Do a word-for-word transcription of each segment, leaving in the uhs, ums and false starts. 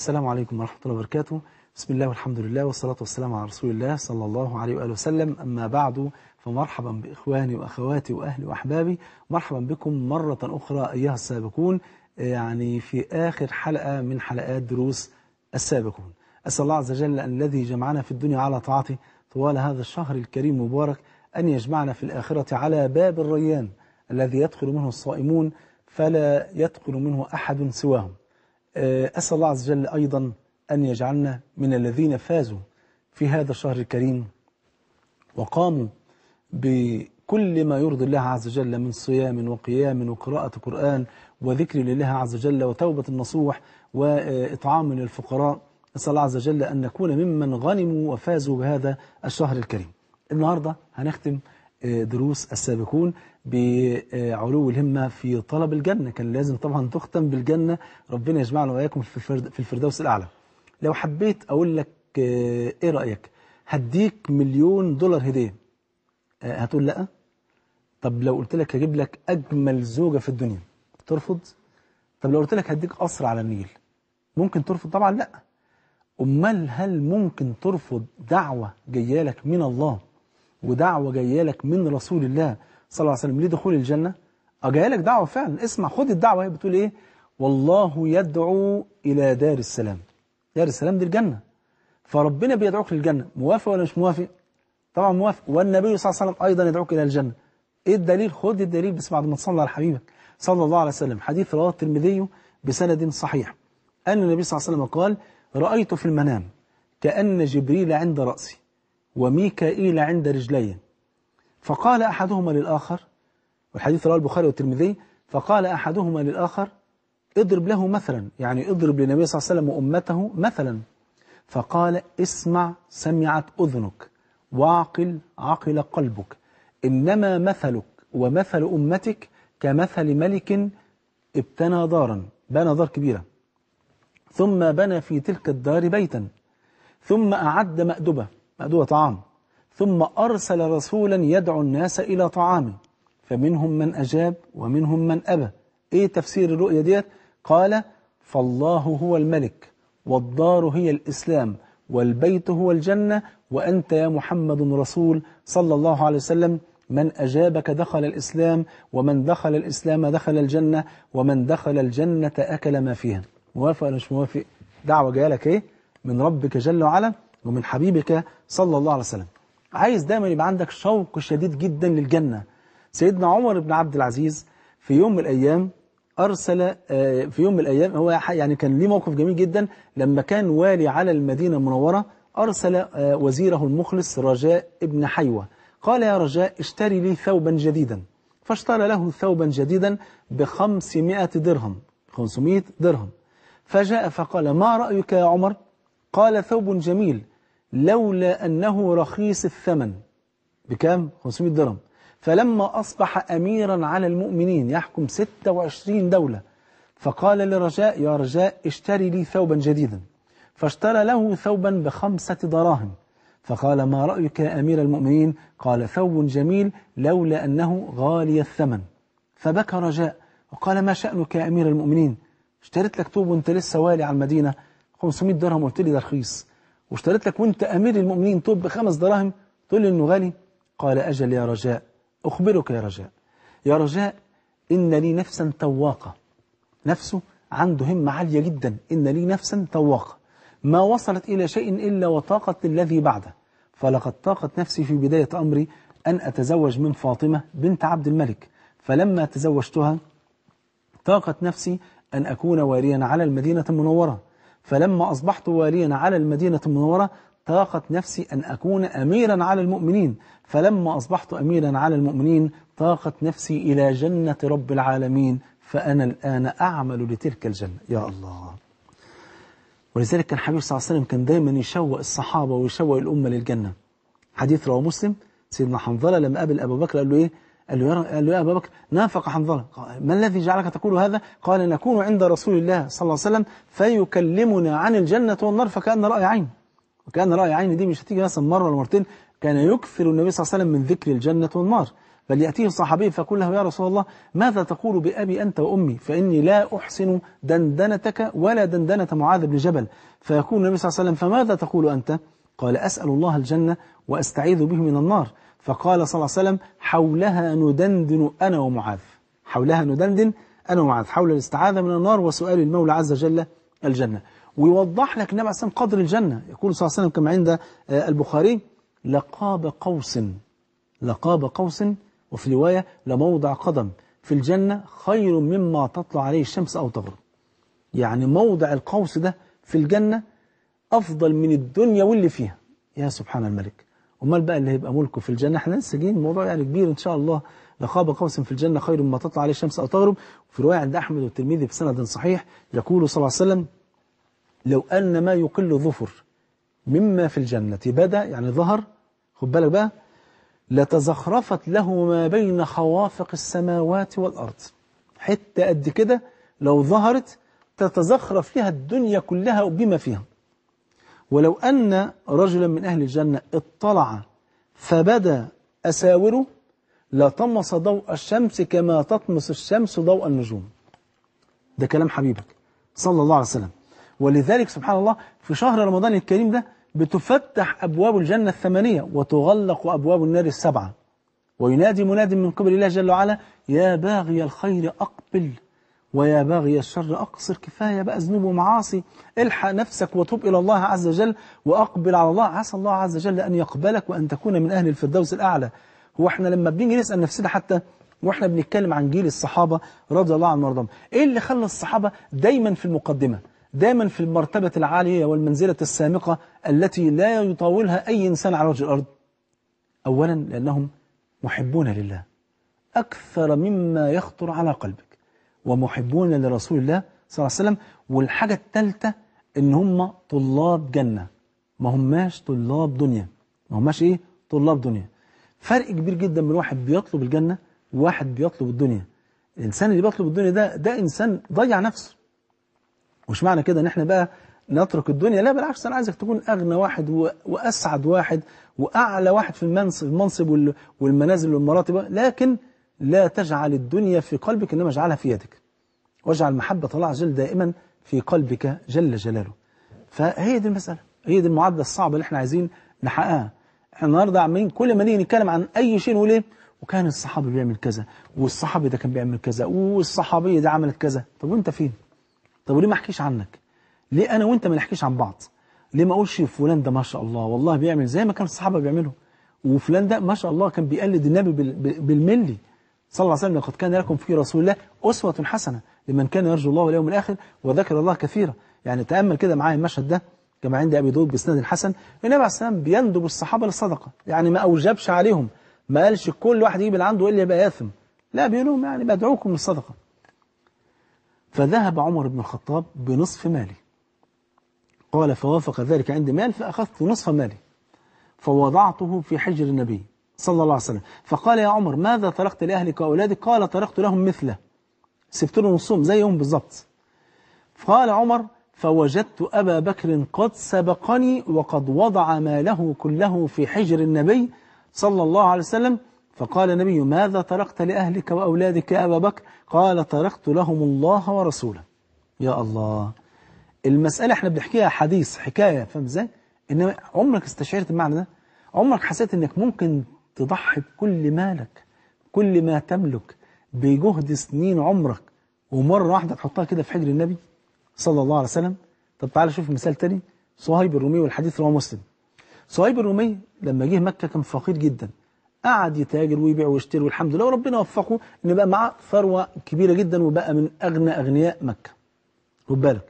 السلام عليكم ورحمة الله وبركاته. بسم الله والحمد لله والصلاة والسلام على رسول الله صلى الله عليه وآله وسلم. أما بعد، فمرحبا بإخواني وأخواتي وأهلي وأحبابي، مرحبا بكم مرة أخرى أيها السابقون، يعني في آخر حلقة من حلقات دروس السابقون. أسأل الله عز وجل الذي جمعنا في الدنيا على طاعته طوال هذا الشهر الكريم المبارك أن يجمعنا في الآخرة على باب الريان الذي يدخل منه الصائمون فلا يدخل منه أحد سواهم. أسأل الله عز وجل أيضا أن يجعلنا من الذين فازوا في هذا الشهر الكريم وقاموا بكل ما يرضي الله عز وجل من صيام وقيام وقراءة قرآن وذكر لله عز وجل وتوبة النصوح وإطعام للفقراء. أسأل الله عز وجل أن نكون ممن غنموا وفازوا بهذا الشهر الكريم. النهاردة هنختم دروس السابقون بعلو الهمة في طلب الجنة. كان لازم طبعا تختم بالجنة، ربنا يجمعنا وإياكم في الفردوس الأعلى. لو حبيت أقول لك إيه رأيك، هديك مليون دولار هدية، هتقول لأ؟ طب لو قلت لك هجيب لك أجمل زوجة في الدنيا، ترفض؟ طب لو قلت لك هديك قصر على النيل، ممكن ترفض؟ طبعا لأ. أمال هل ممكن ترفض دعوة جاية لك من الله ودعوة جاية لك من رسول الله صلى الله عليه وسلم لدخول الجنة؟ أه جاية لك دعوة فعلا. اسمع، خد الدعوة، هي بتقول إيه؟ والله يدعو إلى دار السلام. دار السلام دي الجنة، فربنا بيدعوك للجنة. موافق ولا مش موافق؟ طبعا موافق. والنبي صلى الله عليه وسلم أيضا يدعوك إلى الجنة. إيه الدليل؟ خد الدليل بس بعد ما تصلي على حبيبك صلى الله عليه وسلم. حديث رواه الترمذي بسند صحيح أن النبي صلى الله عليه وسلم قال: رأيت في المنام كأن جبريل عند رأسي وميكائيل عند رجلي، فقال أحدهما للآخر، والحديث رواه البخاري والترمذي، فقال أحدهما للآخر: اضرب له مثلا، يعني اضرب للنبي صلى الله عليه وسلم وأمته مثلا. فقال: اسمع سمعت أذنك، واعقل عقل قلبك، إنما مثلك ومثل أمتك كمثل ملك ابتنى دارا، بنى دار كبيرة، ثم بنى في تلك الدار بيتا، ثم أعد مأدبة، مأدبة طعام، ثم أرسل رسولا يدعو الناس إلى طعامه، فمنهم من أجاب ومنهم من أبى. إيه تفسير الرؤية ديت؟ قال: فالله هو الملك، والدار هي الإسلام، والبيت هو الجنة، وأنت يا محمد رسول صلى الله عليه وسلم، من أجابك دخل الإسلام، ومن دخل الإسلام دخل الجنة، ومن دخل الجنة أكل ما فيها. موافق ولا مش موافق؟ دعوة جايه لك ايه؟ من ربك جل وعلا ومن حبيبك صلى الله عليه وسلم. عايز دايما يبقى عندك شوق شديد جدا للجنة. سيدنا عمر بن عبد العزيز في يوم من الأيام أرسل، في يوم من الأيام هو يعني كان ليه موقف جميل جدا لما كان والي على المدينة المنورة، أرسل وزيره المخلص رجاء ابن حيوة، قال: يا رجاء اشتري لي ثوبا جديدا. فاشترى له ثوبا جديدا بخمسمائة درهم، خمسمائة درهم. فجاء فقال: ما رأيك يا عمر؟ قال: ثوب جميل لولا أنه رخيص الثمن. بكام؟ خمسمائة درهم. فلما أصبح أميرا على المؤمنين يحكم ستة وعشرين دولة، فقال لرجاء: يا رجاء اشتري لي ثوبا جديدا. فاشترى له ثوبا بخمسة دراهم. فقال: ما رأيك يا أمير المؤمنين؟ قال: ثوب جميل لولا أنه غالي الثمن. فبكى رجاء وقال: ما شأنك يا أمير المؤمنين؟ اشتريت لك ثوب وانت لسه والي على المدينة، خمسمائة درهم، قلت لي ده رخيص، واشتريت لك وانت أمير المؤمنين ثوب بخمس دراهم تقول لي انه غالي. قال: أجل يا رجاء، أخبرك يا رجاء، يا رجاء إن لي نفسا تواقة. نفسه عنده همة عالية جدا، إن لي نفسا تواقة ما وصلت إلى شيء إلا وطاقت الذي بعده، فلقد طاقت نفسي في بداية أمري أن أتزوج من فاطمة بنت عبد الملك، فلما تزوجتها طاقت نفسي أن أكون واليا على المدينة المنورة، فلما أصبحت واليا على المدينة المنورة طاقت نفسي أن أكون أميرا على المؤمنين، فلما أصبحت أميرا على المؤمنين طاقت نفسي إلى جنة رب العالمين، فأنا الآن أعمل لتلك الجنة. يا الله! ولذلك كان حبيب صلى الله عليه وسلم كان دايما يشوق الصحابة ويشوق الأمة للجنة. حديث رواه مسلم، سيدنا حنظلة لما قابل أبو بكر قال له إيه؟ قال له: قال له يا أبا بكر، نافق حنظلة. ما الذي جعلك تقول هذا؟ قال: نكون عند رسول الله صلى الله عليه وسلم فيكلمنا عن الجنة والنار فكأن رأي عين. وكأن رأي عين دي مش هتيجي مثلا مرة ولا مرتين، كان يكثر النبي صلى الله عليه وسلم من ذكر الجنة والنار. بل يأتيه صحابي فيقول له: يا رسول الله، ماذا تقول بأبي أنت وأمي؟ فإني لا أحسن دندنتك ولا دندنة معاذ بن جبل. فيقول النبي صلى الله عليه وسلم: فماذا تقول أنت؟ قال: أسأل الله الجنة وأستعيذ به من النار. فقال صلى الله عليه وسلم: حولها ندندن أنا ومعاذ، حولها ندندن أنا ومعاذ، حول الاستعاذة من النار وسؤال المولى عز وجل الجنة. ويوضح لك النبي صلى الله عليه وسلم قدر الجنة. يقول صلى الله عليه وسلم كما عند البخاري: لقاب قوس، لقاب قوس، وفي رواية لموضع قدم في الجنة خير مما تطلع عليه الشمس أو تغرب. يعني موضع القوس ده في الجنة أفضل من الدنيا واللي فيها. يا سبحان الملك، أمال بقى اللي هيبقى ملكه في الجنة؟ احنا لسه جايين، الموضوع يعني كبير إن شاء الله. لقاب قوس في الجنة خير مما تطلع عليه الشمس أو تغرب. وفي رواية عند أحمد والترمذي بسند صحيح يقول صلى الله عليه وسلم: لو أن ما يقل ظفر مما في الجنة بدأ، يعني ظهر، خد بالك بقى، لتزخرفت له ما بين خوافق السماوات والأرض. حتى قد كده لو ظهرت تتزخرف لها الدنيا كلها وبما فيها. ولو أن رجلا من أهل الجنة اطلع فبدا أساوره لطمس ضوء الشمس كما تطمس الشمس ضوء النجوم. ده كلام حبيبك صلى الله عليه وسلم. ولذلك سبحان الله في شهر رمضان الكريم ده بتفتح أبواب الجنة الثمانية وتغلق أبواب النار السبعة، وينادي مناد من قبل الله جل وعلا: يا باغي الخير أقبل ويا باغي الشر أقصر، كفاية بقى ذنوب ومعاصي، الحق نفسك وتوب إلى الله عز وجل وأقبل على الله، عسى الله عز وجل أن يقبلك وأن تكون من أهل الفردوس الأعلى. هو احنا لما بنيجي نسأل نفسنا، حتى واحنا بنتكلم عن جيل الصحابة رضي الله عنهم وارضاهم، إيه اللي خلى الصحابة دايما في المقدمة، دائما في المرتبة العالية والمنزلة السامقة التي لا يطاولها أي إنسان على وجه الأرض؟ أولا لأنهم محبون لله أكثر مما يخطر على قلبك، ومحبون لرسول الله صلى الله عليه وسلم. والحاجة الثالثة إن هم طلاب جنة، ما هماش طلاب دنيا، ما هماش إيه؟ طلاب دنيا. فرق كبير جدا من واحد بيطلب الجنة وواحد بيطلب الدنيا. الإنسان اللي بيطلب الدنيا ده ده إنسان ضيع نفسه. مش معنى كده ان احنا بقى نترك الدنيا، لا بالعكس، انا عايزك تكون اغنى واحد واسعد واحد واعلى واحد في المنصب المنصب والمنازل والمراتب، لكن لا تجعل الدنيا في قلبك، انما اجعلها في يدك، واجعل محبه الله عز وجل دائما في قلبك جل جلاله. فهي دي المساله، هي دي المعادله الصعبه اللي احنا عايزين نحققها. احنا النهارده عاملين كل ما نيجي نتكلم عن اي شيء نقول ايه؟ وكان الصحابي بيعمل كذا، والصحابي ده كان بيعمل كذا، والصحابيه ده عملت كذا. طب وانت فين؟ طب وليه ما احكيش عنك؟ ليه انا وانت ما نحكيش عن بعض؟ ليه ما اقولش فلان ده ما شاء الله والله بيعمل زي ما كان الصحابه بيعملوا، وفلان ده ما شاء الله كان بيقلد النبي بالملي صلى الله عليه وسلم: لقد كان لكم في رسول الله اسوه حسنه لمن كان يرجو الله واليوم الاخر وذكر الله كثيرا. يعني تامل كده معايا المشهد ده كما عند ابي داود باسناد الحسن. النبي عليه السلام بيندب الصحابه للصدقه، يعني ما اوجبش عليهم، ما قالش كل واحد يجيب اللي عنده الا يبقى ياثم، لا، بيقول لهم يعني بدعوكم للصدقه. فذهب عمر بن الخطاب بنصف مالي، قال: فوافق ذلك عندي مال فأخذت نصف مالي فوضعته في حجر النبي صلى الله عليه وسلم. فقال: يا عمر، ماذا تركت لأهلك وأولادك؟ قال: تركت لهم مثله، سبت لهم نصهم زيهم بالضبط. فقال عمر: فوجدت أبا بكر قد سبقني وقد وضع ماله كله في حجر النبي صلى الله عليه وسلم. فقال النبي: ماذا تركت لأهلك وأولادك يا أبا بكر؟ قال: تركت لهم الله ورسوله. يا الله، المسألة احنا بنحكيها حديث حكاية، فاهم ازاي؟ إنما عمرك استشعرت المعنى ده؟ عمرك حسيت إنك ممكن تضحي بكل مالك، كل ما تملك، بجهد سنين عمرك، ومرة واحدة تحطها كده في حجر النبي صلى الله عليه وسلم؟ طب تعال شوف مثال تاني، صهيب الرومي، والحديث رواه مسلم. صهيب الرومي لما جه مكة كان فقير جدا، قعد يتاجر ويبيع ويشتري، والحمد لله وربنا وفقه ان بقى معاه ثروه كبيره جدا، وبقى من اغنى اغنياء مكه. خد بالك،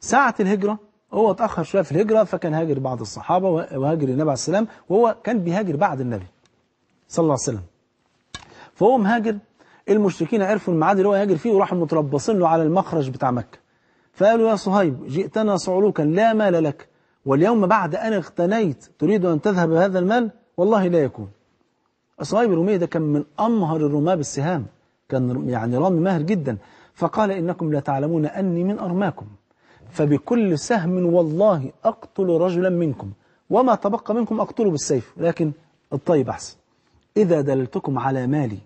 ساعه الهجره هو اتاخر شويه في الهجره، فكان هاجر بعض الصحابه وهاجر النبي عليه السلام، وهو كان بيهاجر بعد النبي صلى الله عليه وسلم. فهو مهاجر، المشركين عرفوا الميعاد اللي هو هاجر فيه وراحوا متربصين له على المخرج بتاع مكه، فقالوا: يا صهيب، جئتنا صعلوكا لا مال لك، واليوم بعد ان اغتنيت تريد ان تذهب بهذا المال؟ والله لا يكون. صهيب الرومي ده كان من أمهر الرماة بالسهام، كان يعني رامي ماهر جدا. فقال: إنكم لا تعلمون أني من أرماكم، فبكل سهم والله أقتل رجلا منكم، وما تبقى منكم أقتله بالسيف، لكن الطيب أحسن. إذا دللتكم على مالي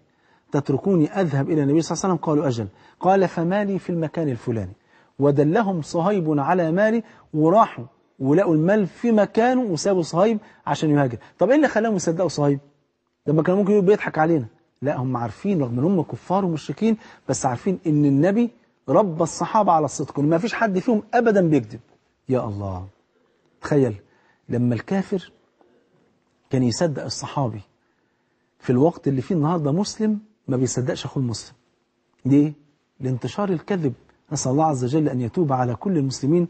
تتركوني أذهب إلى النبي صلى الله عليه وسلم، قالوا أجل، قال فمالي في المكان الفلاني، ودلهم صهيب على مالي، وراحوا ولقوا المال في مكانه وسابوا صهيب عشان يهاجر. طب إيه اللي خلاهم يصدقوا صهيب؟ لما كان ممكن يقول بيضحك علينا، لا هم عارفين رغم ان هم كفار ومشركين، بس عارفين ان النبي رب الصحابه على الصدق، وما فيش حد فيهم ابدا بيكذب. يا الله، تخيل لما الكافر كان يصدق الصحابي في الوقت اللي فيه النهارده مسلم ما بيصدقش اخوه المسلم. ليه؟ لانتشار الكذب. نسال الله عز وجل ان يتوب على كل المسلمين،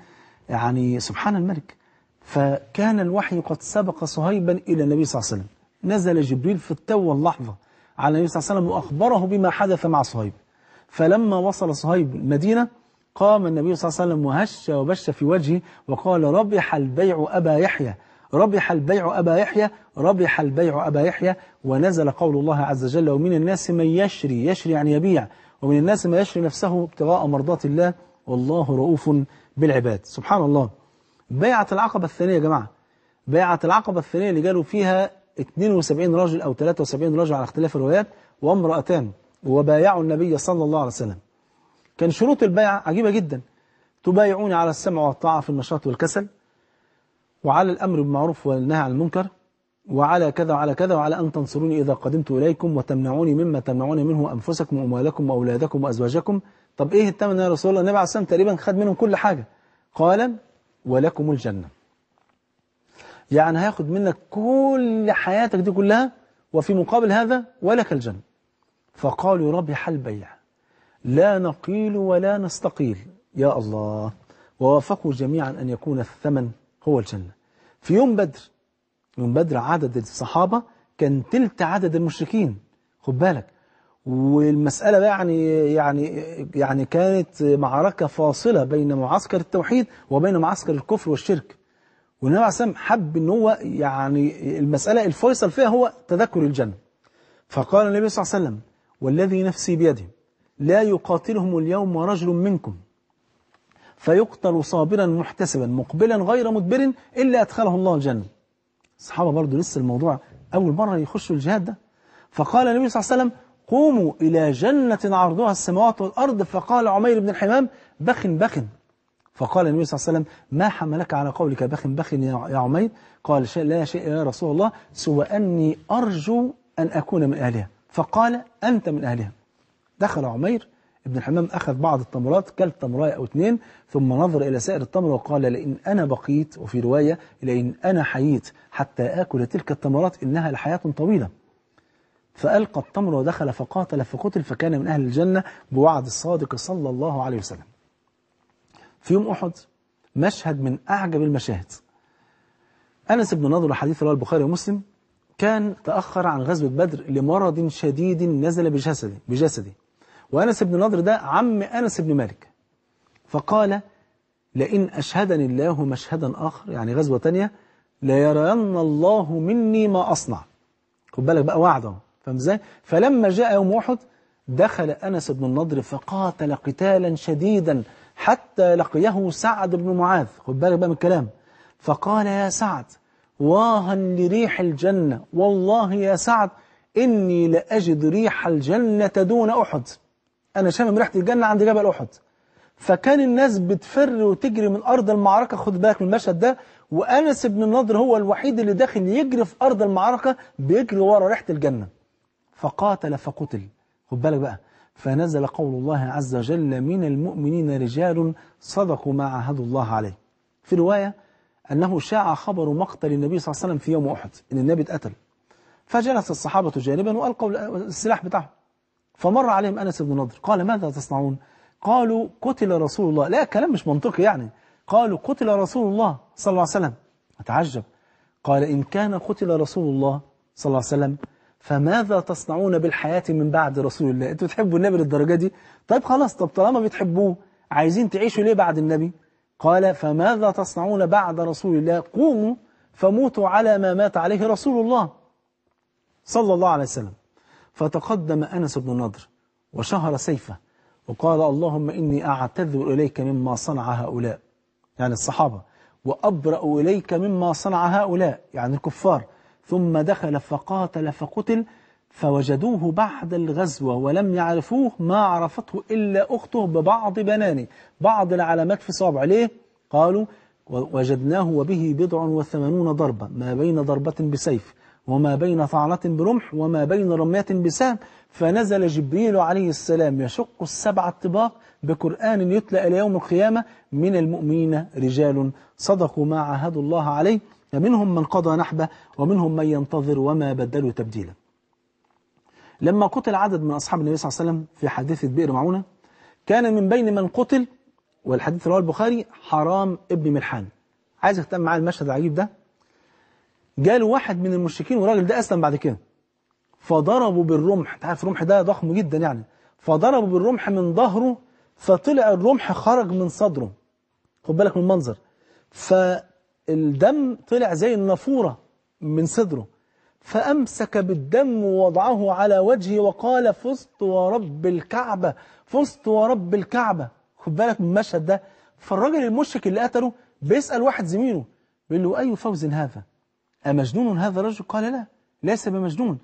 يعني سبحان الملك. فكان الوحي قد سبق صهيبا الى النبي صلى الله عليه وسلم، نزل جبريل في التو اللحظة على النبي صلى الله عليه وسلم وأخبره بما حدث مع صهيب. فلما وصل صهيب المدينة قام النبي صلى الله عليه وسلم وهش وبش في وجهه وقال: ربح البيع أبا يحيى، ربح البيع أبا يحيى، ربح البيع أبا يحيى. ونزل قول الله عز وجل: ومن الناس من يشري، يشري يعني يبيع، ومن الناس من يشري نفسه ابتغاء مرضات الله والله رؤوف بالعباد. سبحان الله. بيعة العقبة الثانية يا جماعة، بيعة العقبة الثانية اللي جالوا فيها اثنين وسبعين راجل أو ثلاثة وسبعين راجل على اختلاف الروايات وامرأتان، وبايعوا النبي صلى الله عليه وسلم. كان شروط البيعة عجيبة جدا: تبايعون على السمع والطاعة في النشاط والكسل، وعلى الأمر بالمعروف والنهي عن المنكر، وعلى كذا وعلى كذا، وعلى أن تنصروني إذا قدمت إليكم، وتمنعوني مما تمنعون منه أنفسكم وأموالكم وأولادكم وأزواجكم. طب إيه التمن يا رسول الله؟ النبي عليه الصلاة والسلام تقريبا خد منهم كل حاجة. قال: ولكم الجنة. يعني هياخد منك كل حياتك دي كلها، وفي مقابل هذا ولك الجنة. فقالوا: ربح البيع لا نقيل ولا نستقيل. يا الله. ووافقوا جميعا أن يكون الثمن هو الجنة. في يوم بدر، يوم بدر عدد الصحابة كان تلت عدد المشركين، خد بالك. والمسألة يعني يعني يعني كانت معركة فاصلة بين معسكر التوحيد وبين معسكر الكفر والشرك. والنبي عليه الصلاة والسلام حب ان هو يعني المسألة الفيصل فيها هو تذكر الجنة. فقال النبي صلى الله عليه وسلم: والذي نفسي بيده لا يقاتلهم اليوم رجل منكم فيقتل صابرا محتسبا مقبلا غير مدبر الا ادخله الله الجنة. الصحابة برضه لسه الموضوع اول مرة يخشوا الجهاد ده. فقال النبي صلى الله عليه وسلم: قوموا الى جنة عرضها السماوات والارض. فقال عمير بن الحمام: بخ بخ. فقال النبي صلى الله عليه وسلم: ما حملك على قولك بخ بخ يا عمير؟ قال: لا شيء يا رسول الله سوى أني أرجو أن أكون من أهلها. فقال: أنت من أهلها. دخل عمير ابن الحمام، أخذ بعض التمرات، كل تمراية أو اثنين، ثم نظر إلى سائر التمر وقال: لئن أنا بقيت، وفي رواية: لئن أنا حييت حتى آكل تلك التمرات إنها لحياة طويلة. فألقى التمر ودخل فقاتل فقتل، فكان من أهل الجنة بوعد الصادق صلى الله عليه وسلم. في يوم أحد مشهد من أعجب المشاهد. أنس بن نضر، حديث رواه البخاري ومسلم، كان تأخر عن غزوة بدر لمرض شديد نزل بجسده بجسده وأنس بن نضر ده عم أنس بن مالك. فقال: لئن أشهدني الله مشهدا آخر، يعني غزوة تانية، ليرين الله مني ما أصنع. خد بالك بقى وعده، فاهم ازاي؟ فلما جاء يوم أحد دخل أنس بن النضر فقاتل قتالا شديدا حتى لقيه سعد بن معاذ. خد بالك بقى من الكلام. فقال: يا سعد، واها لريح الجنة، والله يا سعد إني لأجد ريح الجنة دون أحد. أنا شامم ريحة الجنة عند جبل أحد. فكان الناس بتفر وتجري من أرض المعركة، خد بالك من المشهد ده، وأنس بن النضر هو الوحيد اللي داخل يجري في أرض المعركة بيجري ورا ريحة الجنة. فقاتل فقتل، خد بالك بقى. فنزل قول الله عز وجل: من المؤمنين رجال صدقوا ما عاهدوا الله عليه. في رواية أنه شاع خبر مقتل النبي صلى الله عليه وسلم في يوم أحد، إن النبي اتقتل. فجلس الصحابة جانبا وألقوا السلاح بتاعهم. فمر عليهم أنس بن نضر قال: ماذا تصنعون؟ قالوا: قتل رسول الله. لا، كلام مش منطقي يعني. قالوا: قتل رسول الله صلى الله عليه وسلم. أتعجب. قال: إن كان قتل رسول الله صلى الله عليه وسلم فماذا تصنعون بالحياة من بعد رسول الله؟ انتوا بتحبوا النبي للدرجة دي؟ طيب خلاص، طب طالما بتحبوه عايزين تعيشوا ليه بعد النبي؟ قال: فماذا تصنعون بعد رسول الله؟ قوموا فموتوا على ما مات عليه رسول الله صلى الله عليه وسلم. فتقدم أنس بن النضر وشهر سيفه وقال: اللهم إني أعتذر إليك مما صنع هؤلاء، يعني الصحابة، وأبرأ إليك مما صنع هؤلاء، يعني الكفار. ثم دخل فقاتل فقتل، فوجدوه بعد الغزوة ولم يعرفوه ما عرفته إلا أخته ببعض بنانه، بعض العلامات في صابع. ليه؟ قالوا وجدناه وبه بضع وثمانون ضربة، ما بين ضربة بسيف وما بين طعنة برمح وما بين رمية بسهم، فنزل جبريل عليه السلام يشق السبع الطباق بقرآن يتلى إلى يوم القيامة. من المؤمنين رجال صدقوا ما عاهدوا الله عليه، منهم من قضى نحبه ومنهم من ينتظر وما بدلوا تبديلا. لما قتل عدد من أصحاب النبي صلى الله عليه وسلم في حادثة بئر معونة، كان من بين من قتل، والحديث رواه البخاري، حرام ابن ملحان. عايز اهتم معاه المشهد العجيب ده. جاله واحد من المشركين، والراجل ده أسلم بعد كده، فضربوا بالرمح. انت عارف الرمح ده ضخم جدا يعني، فضربوا بالرمح من ظهره، فطلع الرمح خرج من صدره. خد بالك من المنظر، فالدم طلع زي النافورة من صدره، فأمسك بالدم ووضعه على وجهه وقال فزت ورب الكعبة، فزت ورب الكعبة. خد بالك من المشهد ده. فالراجل المشرك اللي قتله بيسأل واحد زميله، بيقول له أي فوز هذا؟ أمجنون هذا الرجل؟ قال لا، ليس بمجنون،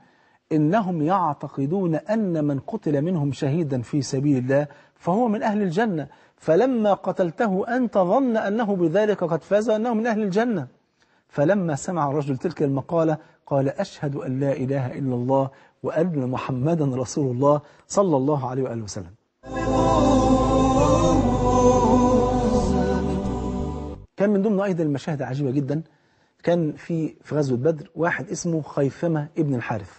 إنهم يعتقدون أن من قتل منهم شهيدا في سبيل الله فهو من أهل الجنة، فلما قتلته أنت ظن أنه بذلك قد فاز وأنه من أهل الجنة. فلما سمع الرجل تلك المقالة قال أشهد أن لا إله إلا الله وأن محمدا رسول الله صلى الله عليه وآله وسلم. كان من ضمن أيضا المشاهد عجيبة جدا، كان في في غزوة بدر واحد اسمه خيثمة ابن الحارث.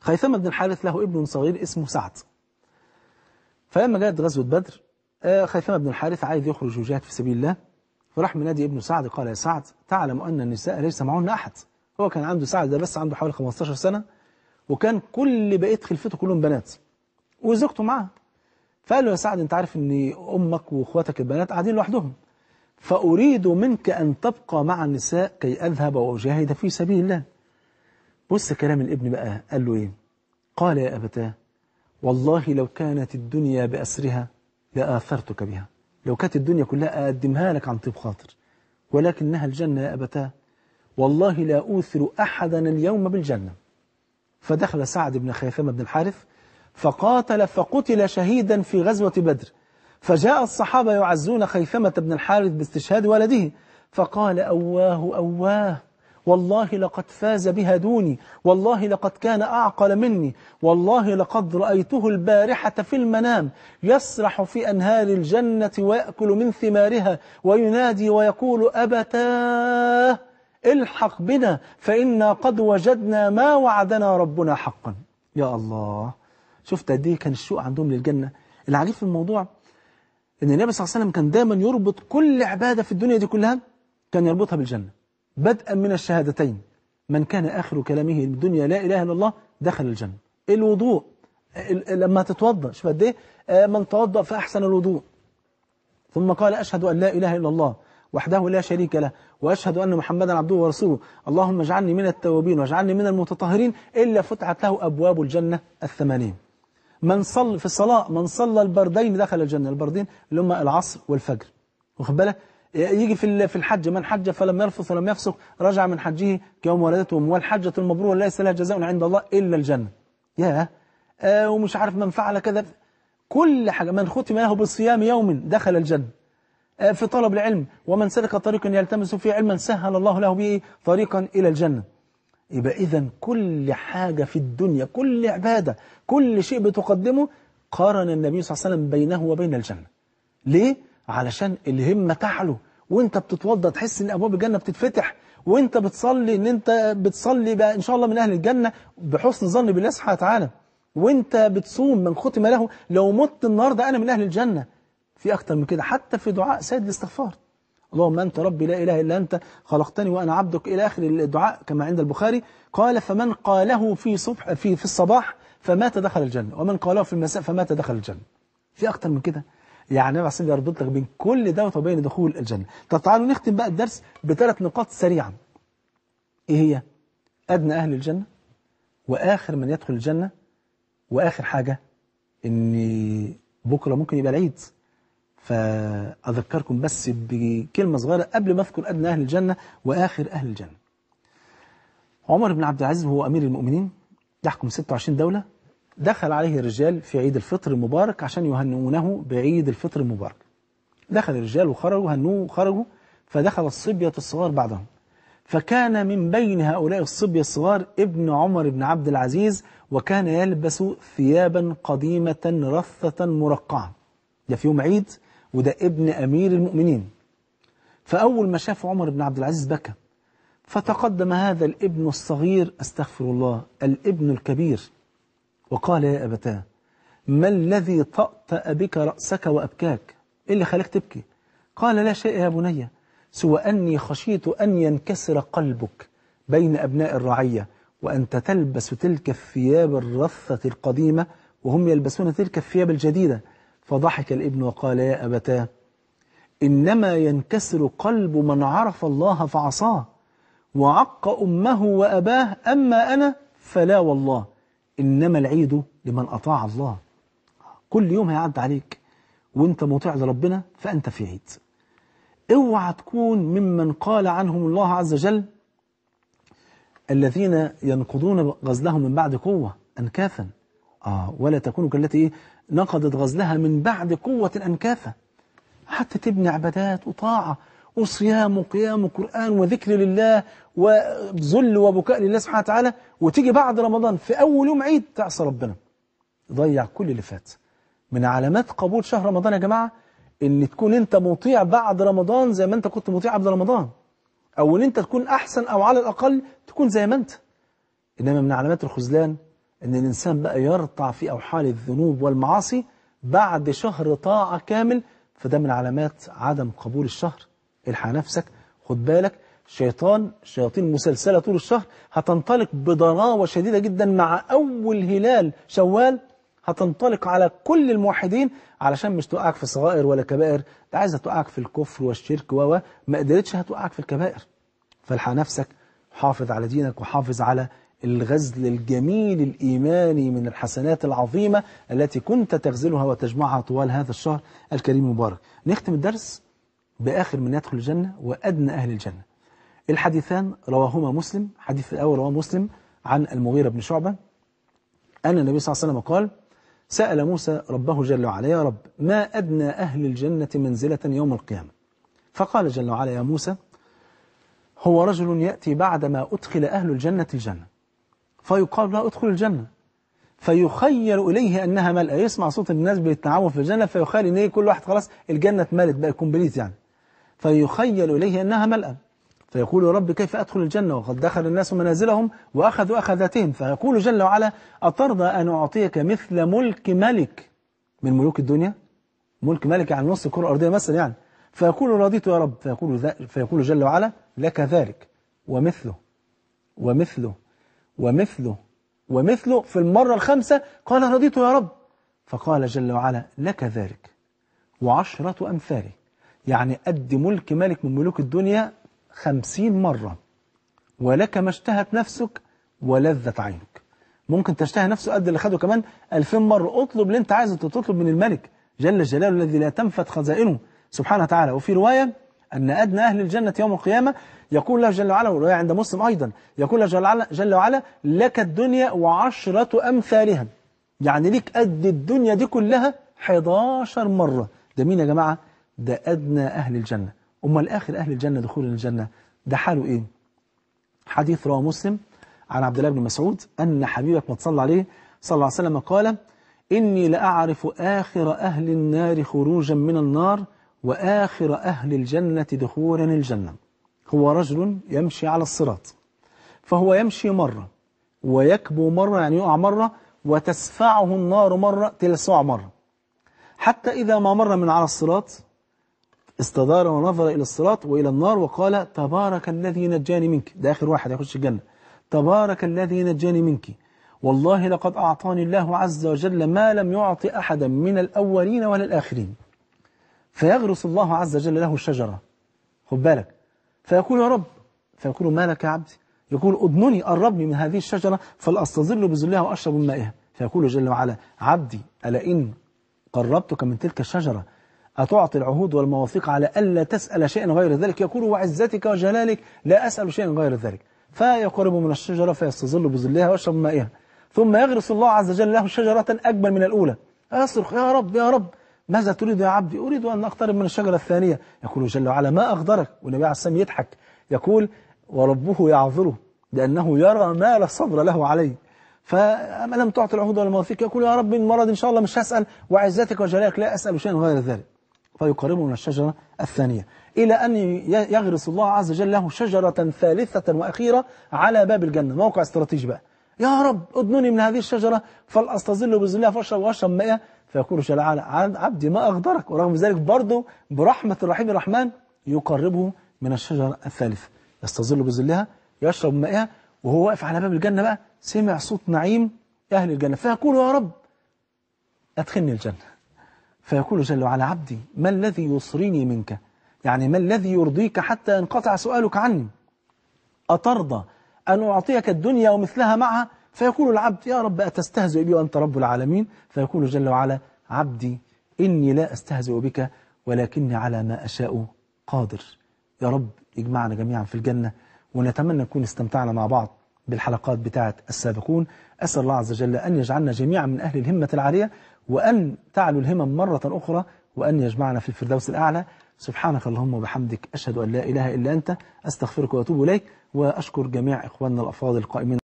خيثمة بن الحارث له ابن صغير اسمه سعد. فلما جاءت غزوة بدر، خيثمة بن الحارث عايز يخرج وجهاد في سبيل الله، فراح منادي ابن سعد قال يا سعد تعلم أن النساء ليس معهن أحد. هو كان عنده سعد ده بس عنده حوالي خمستاشر سنة، وكان كل بقية خلفته كلهم بنات وزوجته معاه. فقال له يا سعد أنت عارف أن أمك وإخواتك البنات قاعدين لوحدهم، فأريد منك أن تبقى مع النساء كي أذهب وأجاهد في سبيل الله. بص كلام الابن بقى، قال له ايه؟ قال يا أبتاه والله لو كانت الدنيا بأسرها لآثرتك بها، لو كانت الدنيا كلها أقدمها لك عن طيب خاطر، ولكنها الجنة يا أبتاه، والله لا أوثر أحدا اليوم بالجنة. فدخل سعد بن خيثمة بن الحارث فقاتل فقتل شهيدا في غزوة بدر، فجاء الصحابة يعزون خيثمة بن الحارث باستشهاد ولده، فقال أواه أواه، والله لقد فاز بها دوني، والله لقد كان أعقل مني، والله لقد رأيته البارحة في المنام يسرح في أنهار الجنة ويأكل من ثمارها وينادي ويقول أبتاه الحق بنا فإنا قد وجدنا ما وعدنا ربنا حقا. يا الله، شفت قد ايه كان الشوق عندهم للجنة. العجيب في الموضوع إن النبي صلى الله عليه وسلم كان دايما يربط كل عبادة في الدنيا دي كلها كان يربطها بالجنة، بدءا من الشهادتين، من كان آخر كلامه الدنيا لا إله إلا الله دخل الجنة. الوضوء لما تتوضأ، شوف قد إيه، من توضأ فأحسن الوضوء، ثم قال أشهد أن لا إله إلا الله وحده لا شريك له وأشهد أن محمدا عبده ورسوله، اللهم اجعلني من التوابين واجعلني من المتطهرين، إلا فتحت له أبواب الجنة الثمانين. من صلى في الصلاة، من صلى البردين دخل الجنة، البردين اللي هم العصر والفجر. واخد بالك؟ يجي في الحج، من حج فلم يرفث ولم يفسق رجع من حجه كيوم ولدته أمه، والحجة المبرورة ليس لها جزاء عند الله إلا الجنة. ياه آه ومش عارف من فعل كذا، كل حاجة، من ختم له بالصيام يوم دخل الجنة. آه في طلب العلم، ومن سلك طريقا يلتمس فيه علما سهل الله له به طريقا إلى الجنة. يبقى إذا كل حاجة في الدنيا، كل عبادة، كل شيء بتقدمه، قارن النبي صلى الله عليه وسلم بينه وبين الجنة. ليه؟ علشان الهمة تعلو، وانت بتتوضى تحس ان ابواب الجنه بتتفتح، وانت بتصلي ان انت بتصلي بقى ان شاء الله من اهل الجنه بحسن ظن بالله سبحانه وتعالى، وانت بتصوم من ختم له لو مت النهارده انا من اهل الجنه. في اكتر من كده، حتى في دعاء سيد الاستغفار، اللهم انت ربي لا اله الا انت خلقتني وانا عبدك، الى اخر الدعاء كما عند البخاري. قال فمن قاله في صبح في في الصباح فمات دخل الجنه، ومن قاله في المساء فمات دخل الجنه. في اكتر من كده يعني، أنا بحسن يربط لك بين كل دوت وبين دخول الجنة. طب تعالوا نختم بقى الدرس بثلاث نقاط سريعا. إيه هي؟ أدنى أهل الجنة، وآخر من يدخل الجنة، وآخر حاجة إن بكرة ممكن يبقى العيد، فأذكركم بس بكلمة صغيرة قبل ما أذكر أدنى أهل الجنة وآخر أهل الجنة. عمر بن عبد العزيز هو أمير المؤمنين، يحكم ستة وعشرين دولة دخل عليه الرجال في عيد الفطر المبارك عشان يهنئونه بعيد الفطر المبارك. دخل الرجال وخرجوا هنوه وخرجوا، فدخل الصبية الصغار بعدهم، فكان من بين هؤلاء الصبية الصغار ابن عمر بن عبد العزيز، وكان يلبس ثيابا قديمة رثة مرقعة. ده في يوم عيد، وده ابن أمير المؤمنين. فأول ما شاف عمر بن عبد العزيز بكى، فتقدم هذا الابن الصغير، استغفر الله، الابن الكبير، وقال: يا أبتاه، ما الذي طأطأ بك رأسك وأبكاك؟ إيه اللي خلاك تبكي؟ قال: لا شيء يا بني، سوى أني خشيت أن ينكسر قلبك بين أبناء الرعية وأنت تلبس تلك الثياب الرثة القديمة وهم يلبسون تلك الثياب الجديدة. فضحك الابن وقال: يا أبتاه، إنما ينكسر قلب من عرف الله فعصاه وعق أمه وأباه، أما أنا فلا والله، إنما العيد لمن أطاع الله. كل يوم هيعد عليك وانت مطيع لربنا فأنت في عيد. اوعى تكون ممن قال عنهم الله عز وجل: الذين ينقضون غزلهم من بعد قوة أنكاثا. آه ولا تكونوا كالتي نقضت غزلها من بعد قوة أنكاثا، حتى تبني عبادات وطاعة وصيام وقيام وقرآن وذكر لله وذل وبكاء لله سبحانه وتعالى، وتيجي بعد رمضان في أول يوم عيد تعصى ربنا. ضيع كل اللي فات. من علامات قبول شهر رمضان يا جماعة إن تكون أنت مطيع بعد رمضان زي ما أنت كنت مطيع قبل رمضان، أو إن أنت تكون أحسن، أو على الأقل تكون زي ما أنت. إنما من علامات الخذلان إن الإنسان بقى يرتع في أوحال الذنوب والمعاصي بعد شهر طاعة كامل، فده من علامات عدم قبول الشهر. الحق نفسك، خد بالك، شيطان شياطين مسلسلة طول الشهر هتنطلق بضراوة شديدة جدا. مع أول هلال شوال هتنطلق على كل الموحدين، علشان مش توقعك في صغائر ولا كبائر، ده عايزة توقعك في الكفر والشرك، وما قدرتش هتوقعك في الكبائر. فالحق نفسك، حافظ على دينك، وحافظ على الغزل الجميل الإيماني من الحسنات العظيمة التي كنت تغزلها وتجمعها طوال هذا الشهر الكريم المبارك. نختم الدرس بآخر من يدخل الجنة وأدنى أهل الجنة. الحديثان رواهما مسلم. حديث الأول رواه مسلم عن المغيرة بن شعبة أن النبي صلى الله عليه وسلم قال: سأل موسى ربه جل وعلا: يا رب، ما أدنى أهل الجنة منزلة يوم القيامة؟ فقال جل وعلا: يا موسى، هو رجل يأتي بعدما أدخل أهل الجنة الجنة، فيقال لا أدخل الجنة، فيخيل إليه أنها ملأ. يسمع صوت الناس بيتنعموا في الجنة، فيخيل إليه كل واحد خلاص الجنة اتملت بقى كومبليت يعني، فيخيل إليه أنها ملأ، فيقول: يا رب، كيف أدخل الجنة وقد دخل الناس منازلهم وأخذوا أخذاتهم؟ فيقول جل وعلا: أترضى أن أعطيك مثل ملك ملك من ملوك الدنيا، ملك ملك يعني نص الكرة الأرضية مثلا يعني، فيقول: رضيت يا رب. فيقول, فيقول جل وعلا: لك ذلك ومثله ومثله ومثله ومثله. في المرة الخامسة قال: رضيت يا رب. فقال جل وعلا: لك ذلك وعشرة أمثاله، يعني قد ملك ملك من ملوك الدنيا خمسين مرة. ولك ما اشتهت نفسك ولذت عينك. ممكن تشتهي نفسه قد اللي خده كمان ألفين مرة. اطلب اللي انت عايزه تطلب من الملك جل جلاله الذي لا تنفد خزائنه سبحانه وتعالى. وفي رواية أن أدنى أهل الجنة يوم القيامة يقول له جل وعلا، ورواية عند مسلم أيضا، يقول له جل وعلا: لك الدنيا وعشرة أمثالها، يعني ليك قد الدنيا دي كلها حداشر مرة. ده مين يا جماعة؟ ده أدنى أهل الجنة. أمال آخر أهل الجنة دخول الجنة ده حاله إيه؟ حديث رواه مسلم عن عبد الله بن مسعود أن حبيبك ما تصلى عليه صلى الله عليه وسلم قال: إني لأعرف آخر أهل النار خروجا من النار وآخر أهل الجنة دخولا الجنة. هو رجل يمشي على الصراط، فهو يمشي مرة ويكبو مرة، يعني يقع مرة، وتسفعه النار مرة، تلسع مرة، حتى إذا ما مر من على الصراط استدار ونظر إلى الصراط وإلى النار وقال: تبارك الذي نجاني منك. ده آخر واحد يخش الجنة. تبارك الذي نجاني منك، والله لقد أعطاني الله عز وجل ما لم يعط أحدا من الأولين ولا الآخرين. فيغرس الله عز وجل له الشجرة، خد بالك، فيقول: يا رب. فيقول: ما لك يا عبدي؟ يقول: أضنني، قربني من هذه الشجرة فلأستظل بظلها وأشرب من مائها. فيقول جل وعلا: عبدي، ألا إن قربتك من تلك الشجرة أتعطي العهود والمواثيق على ألا تسأل شيئا غير ذلك؟ يقول: وعزتك وجلالك لا أسأل شيئا غير ذلك. فيقرب من الشجرة فيستظل بظلها ويشرب مائها. ثم يغرس الله عز وجل له شجرة أكبر من الأولى، أصرخ يا رب يا رب ماذا تريد يا عبدي؟ أريد أن أقترب من الشجرة الثانية. يقول جل وعلا ما أغدرك، والنبي عليه السلام يضحك يقول وربه يعذره لأنه يرى ما لا صبر له عليه. فما لم تعطي العهود ولا المواثيق يقول يا رب من مرض إن شاء الله مش هسأل، وعزتك وجلالك لا أسأل شيئا غير ذلك. فيقربه من الشجرة الثانية إلى أن يغرس الله عز وجل له شجرة ثالثة وأخيرة على باب الجنة، موقع استراتيجي بقى. يا رب أدنني من هذه الشجرة فلأستظل بظلها فأشرب وأشرب مائها. فيقول جل وعلا عبدي ما أغدرك، ورغم ذلك برضه برحمة الرحيم الرحمن يقربه من الشجرة الثالثة، يستظل بظلها يشرب مائها، وهو واقف على باب الجنة بقى سمع صوت نعيم أهل الجنة فيقول يا رب أدخلني الجنة. فيقول جل وعلا عبدي ما الذي يصريني منك، يعني ما الذي يرضيك حتى انقطع سؤالك عني، أترضى أن أعطيك الدنيا ومثلها معها؟ فيقول العبد يا رب أتستهزئ بي وأنت رب العالمين؟ فيقول جل وعلا عبدي إني لا أستهزئ بك ولكني على ما أشاء قادر. يا رب اجمعنا جميعا في الجنة، ونتمنى نكون استمتعنا مع بعض بالحلقات بتاعة السابقون. أسأل الله عز وجل أن يجعلنا جميعا من أهل الهمة العالية، وأن تعلو الهمم مرة أخرى، وأن يجمعنا في الفردوس الأعلى. سبحانك اللهم وبحمدك، أشهد أن لا إله إلا أنت، أستغفرك وأتوب إليك، وأشكر جميع إخواننا الأفاضل القائمين